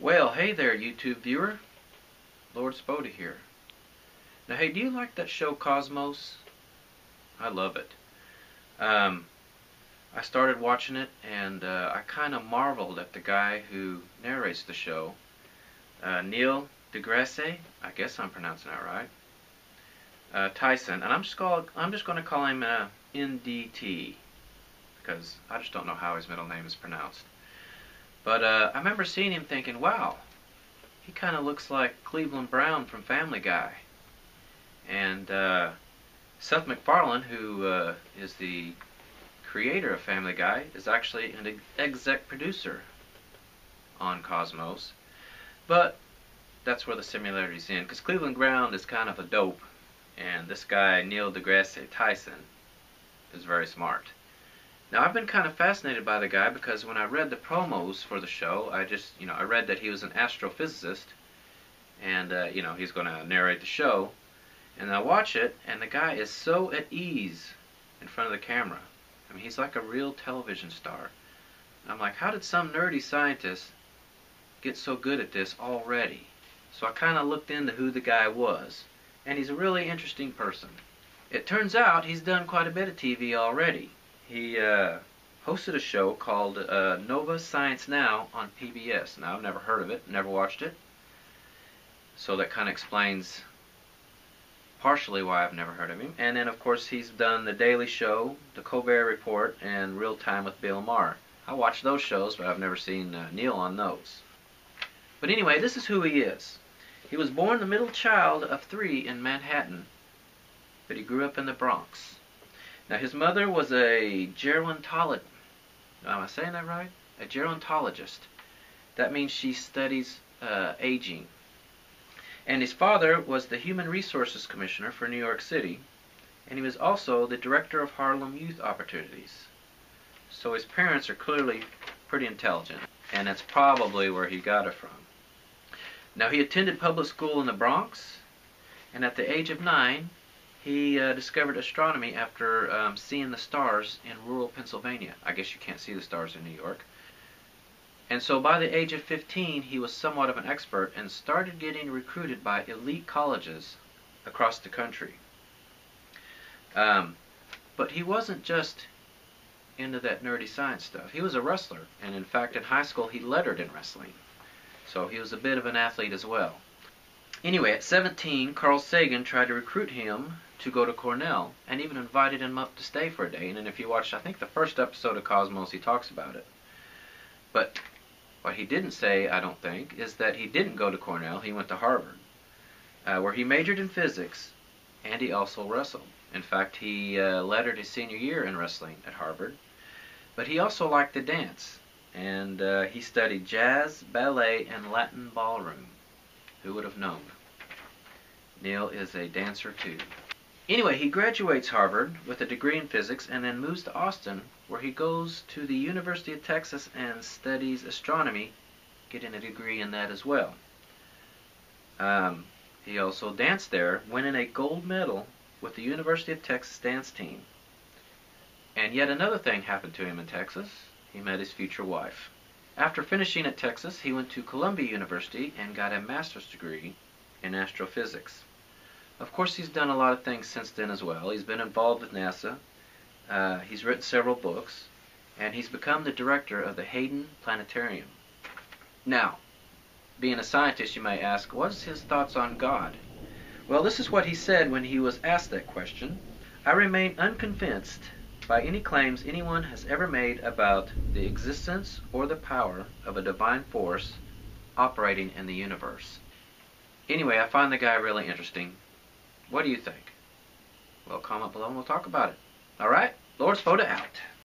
Well, hey there, YouTube viewer. Lord Spoda here. Now, hey, do you like that show Cosmos? I love it. I started watching it, and I kind of marveled at the guy who narrates the show, Neil deGrasse, I guess I'm pronouncing that right, Tyson, and I'm just going to call him NDT, because I just don't know how his middle name is pronounced. But I remember seeing him thinking, wow, he kind of looks like Cleveland Brown from Family Guy. And Seth MacFarlane, who is the creator of Family Guy, is actually an exec producer on Cosmos. But that's where the similarities end, because Cleveland Brown is kind of a dope, and this guy, Neil deGrasse Tyson, is very smart. Now, I've been kind of fascinated by the guy because when I read the promos for the show, I just, you know, I read that he was an astrophysicist, and, you know, he's going to narrate the show. And I watch it, and the guy is so at ease in front of the camera. I mean, he's like a real television star. And I'm like, how did some nerdy scientist get so good at this already? So I kind of looked into who the guy was, and he's a really interesting person. It turns out he's done quite a bit of TV already. He hosted a show called Nova Science Now on PBS. Now, I've never heard of it, never watched it, so that kind of explains partially why I've never heard of him. And then, of course, he's done The Daily Show, The Colbert Report, and Real Time with Bill Maher. I watch those shows, but I've never seen Neil on those. But anyway, this is who he is. He was born the middle child of three in Manhattan, but he grew up in the Bronx. Now, his mother was a gerontologist. Am I saying that right? A gerontologist. That means she studies aging. And his father was the Human Resources Commissioner for New York City, and he was also the Director of Harlem Youth Opportunities. So his parents are clearly pretty intelligent, and that's probably where he got it from. Now, he attended public school in the Bronx, and at the age of 9, he discovered astronomy after seeing the stars in rural Pennsylvania. I guess you can't see the stars in New York. And so by the age of 15, he was somewhat of an expert and started getting recruited by elite colleges across the country. But he wasn't just into that nerdy science stuff. He was a wrestler, and in fact, in high school, he lettered in wrestling. So he was a bit of an athlete as well. Anyway, at 17, Carl Sagan tried to recruit him to go to Cornell and even invited him up to stay for a day. And if you watch, I think, the first episode of Cosmos, he talks about it. But what he didn't say, I don't think, is that he didn't go to Cornell. He went to Harvard, where he majored in physics, and he also wrestled. In fact, he lettered his senior year in wrestling at Harvard. But he also liked to dance, and he studied jazz, ballet, and Latin ballroom. Who would have known? Neil is a dancer, too. Anyway, he graduates Harvard with a degree in physics and then moves to Austin, where he goes to the University of Texas and studies astronomy, getting a degree in that as well. He also danced there, winning a gold medal with the University of Texas dance team. And yet another thing happened to him in Texas. He met his future wife. After finishing at Texas, he went to Columbia University and got a master's degree in astrophysics. Of course, he's done a lot of things since then as well. He's been involved with NASA, he's written several books, and he's become the director of the Hayden Planetarium. Now, being a scientist, you may ask, what's his thoughts on God? Well, this is what he said when he was asked that question. I remain unconvinced by any claims anyone has ever made about the existence or the power of a divine force operating in the universe. Anyway, I find the guy really interesting. What do you think? Well, comment below and we'll talk about it. All right, Lord Spoda out.